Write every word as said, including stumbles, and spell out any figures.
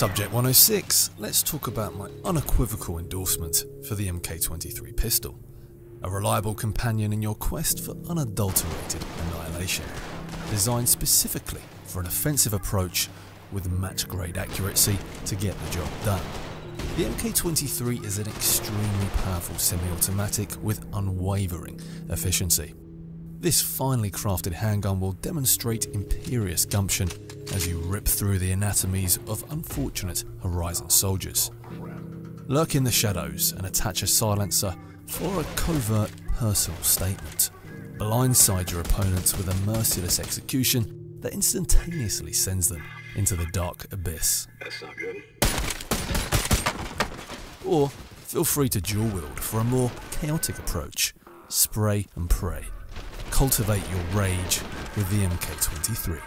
Subject one oh six, let's talk about my unequivocal endorsement for the M K twenty-three pistol, a reliable companion in your quest for unadulterated annihilation, designed specifically for an offensive approach with match-grade accuracy to get the job done. The M K twenty-three is an extremely powerful semi-automatic with unwavering efficiency. This finely crafted handgun will demonstrate imperious gumption as you rip through the anatomies of unfortunate Horizon soldiers. Lurk in the shadows and attach a silencer for a covert personal statement. Blindside your opponents with a merciless execution that instantaneously sends them into the dark abyss. That's not good. Or feel free to dual wield for a more chaotic approach. Spray and pray. Cultivate your rage with the M K twenty-three.